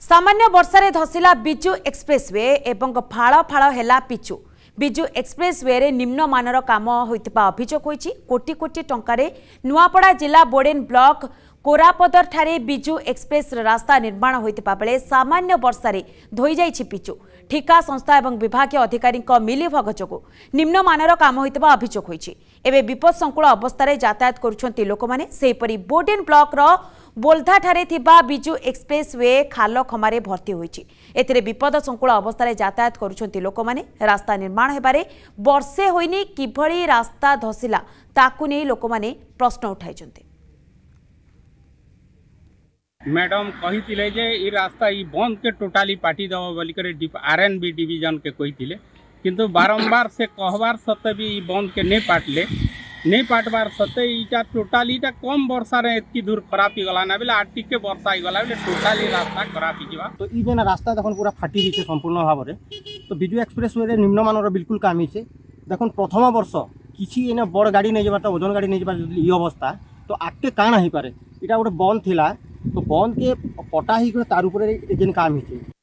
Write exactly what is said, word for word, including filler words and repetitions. सामान्य वर्षा धसिला बिजु एक्सप्रेसवे एवं फाड़ फाड़ हैला पिचु। बिजु एक्सप्रेसवे रे निम्नमानर काम होइतबा अभियोग होइछि। कोटी कोटी टंकारे नुआपड़ा जिला बोडेन ब्लॉक कोरापदर ठारे बिजु एक्सप्रेस रास्ता निर्माण होइतबा बेले सामान्य वर्षा रे धोई जाइछि पिचु। ठिका संस्था एवं विभागीय अधिकारी मिलीभग जोगु निम्नमानर काम होइतबा अभियोग होइछि। एबे विपद संकुल अवस्था यातायात करुछन्ति लोकमाने। सेहिपरि बोडेन ब्लॉक रो बोलधा ठारे थिबा बिजु एक्सप्रेसवे खाल खमारे भर्ती होइछि। एथिरे विपद संकुल अवस्था यातायात करुछन्ति लोकमाने। रास्ता निर्माण हेबारे वर्षे होइनि, किभळी रास्ता धसिला ताकु नै लोकमाने प्रश्न उठाइछन्ति। मैडम कहिथिले जे ई रास्ता ई बंद के टोटाली पाटी दबो बलिकरे आरएनबी डिवीजन के कहिथिले, किंतु बारंबार से कहबार सत्ते भी ई बंद के नै पाटले। नहीं पाटबार सत्ते इटा टोटाली इटा कम वर्षा रे एतकी दूर खराब ही गला ना, बोले आठ टिके वर्षा ही गला, बोले टोटाली रास्ता खराब ही जीवा। तो ई जेना रास्ता देखन पूरा फाटी दिसे संपूर्ण भाव रे। तो बिजु एक्सप्रेस वे रे निम्नमान रो बिल्कुल काम हिसे देखन। प्रथम वर्ष किछि एने बड़ गाड़ी नै जेबा, तो ओजन गाड़ी नै जेबा ई अवस्था, तो आके काना ही पारे। इटा गोटे बंद थिला, तो बंद के पटा ही तार ऊपर जेन काम हिसे।